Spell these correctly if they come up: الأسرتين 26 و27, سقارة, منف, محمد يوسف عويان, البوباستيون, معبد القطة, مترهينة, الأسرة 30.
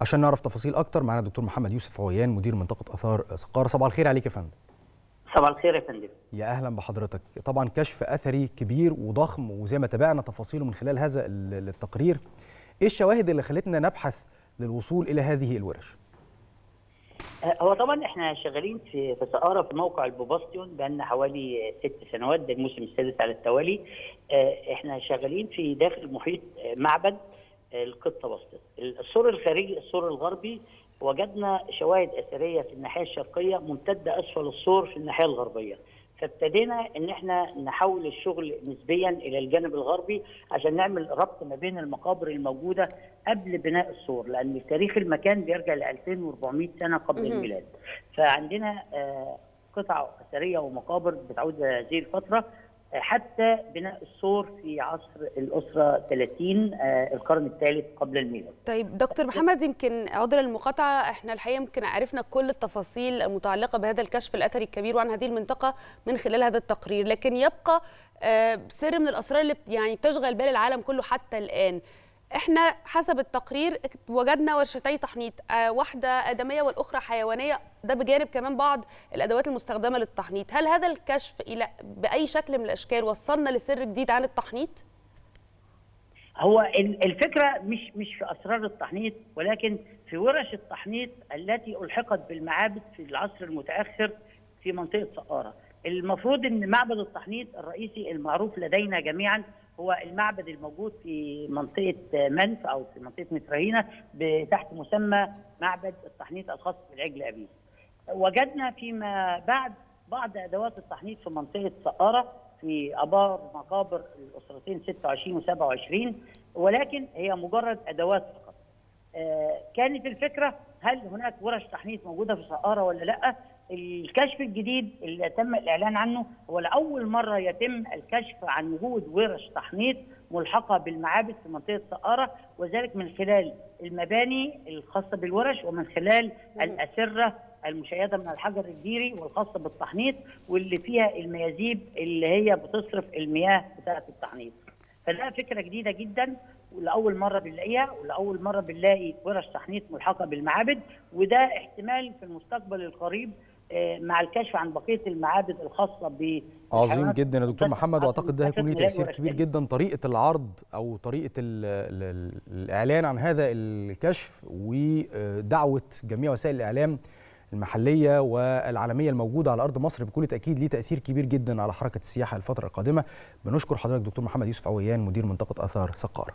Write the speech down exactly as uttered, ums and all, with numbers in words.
عشان نعرف تفاصيل اكتر معنا دكتور محمد يوسف عويان مدير منطقه اثار سقارة. صباح الخير عليك يا فندم. صباح الخير يا فندم. يا اهلا بحضرتك. طبعا كشف اثري كبير وضخم وزي ما تابعنا تفاصيله من خلال هذا التقرير، ايه الشواهد اللي خلتنا نبحث للوصول الى هذه الورش؟ هو طبعا احنا شغالين في في سقارة في موقع البوباستيون بقالنا حوالي ست سنوات، ده الموسم السادس على التوالي. احنا شغالين في داخل محيط معبد القطة وسط السور الخارجي السور الغربي. وجدنا شواهد اثريه في الناحيه الشرقيه ممتده اسفل السور في الناحيه الغربيه، فابتدينا ان احنا نحول الشغل نسبيا الى الجانب الغربي عشان نعمل ربط ما بين المقابر الموجوده قبل بناء السور، لان تاريخ المكان بيرجع ل ألفين وأربعمائة سنه قبل الميلاد. فعندنا قطع اثريه ومقابر بتعود لهذه الفتره حتى بناء السور في عصر الأسرة ثلاثين القرن الثالث قبل الميلاد. طيب دكتور محمد، يمكن عذر المقاطعة، احنا الحقيقة يمكن عرفنا كل التفاصيل المتعلقة بهذا الكشف الأثري الكبير وعن هذه المنطقة من خلال هذا التقرير، لكن يبقى سر من الأسرار اللي يعني بتشغل بال العالم كله حتى الآن. احنا حسب التقرير وجدنا ورشتي تحنيط، واحدة آدمية والأخرى حيوانية، ده بجانب كمان بعض الأدوات المستخدمة للتحنيط. هل هذا الكشف إلى بأي شكل من الأشكال وصلنا لسر جديد عن التحنيط؟ هو الفكرة مش مش في أسرار التحنيط، ولكن في ورش التحنيط التي ألحقت بالمعابد في العصر المتأخر في منطقة سقارة. المفروض ان معبد التحنيط الرئيسي المعروف لدينا جميعا هو المعبد الموجود في منطقه منف او في منطقه مترهينة تحت مسمى معبد التحنيط الخاص بالعجل ابيض. وجدنا فيما بعد بعض ادوات التحنيط في منطقه سقارة في ابار مقابر الاسرتين ستة وعشرين وسبعة وعشرين، ولكن هي مجرد ادوات فقط. كانت الفكره هل هناك ورش تحنيط موجوده في سقارة ولا لا؟ الكشف الجديد اللي تم الإعلان عنه هو لأول مرة يتم الكشف عن وجود ورش تحنيط ملحقة بالمعابد في منطقة سقارة، وذلك من خلال المباني الخاصة بالورش ومن خلال الأسرة المشيدة من الحجر الجيري والخاصة بالتحنيط واللي فيها الميازيب اللي هي بتصرف المياه بتاعة التحنيط. فده فكرة جديدة جدا ولأول مرة بنلاقيها، ولأول مرة بنلاقي ورش تحنيط ملحقة بالمعابد، وده احتمال في المستقبل القريب مع الكشف عن بقيه المعابد الخاصه ب. عظيم جدا يا دكتور محمد، واعتقد ده هيكون له تاثير كبير جدا. طريقه العرض او طريقه ال ال الاعلان عن هذا الكشف ودعوه جميع وسائل الاعلام المحليه والعالميه الموجوده على ارض مصر بكل تاكيد ليه تاثير كبير جدا على حركه السياحه الفتره القادمه. بنشكر حضرتك دكتور محمد يوسف عويان مدير منطقه اثار سقارة.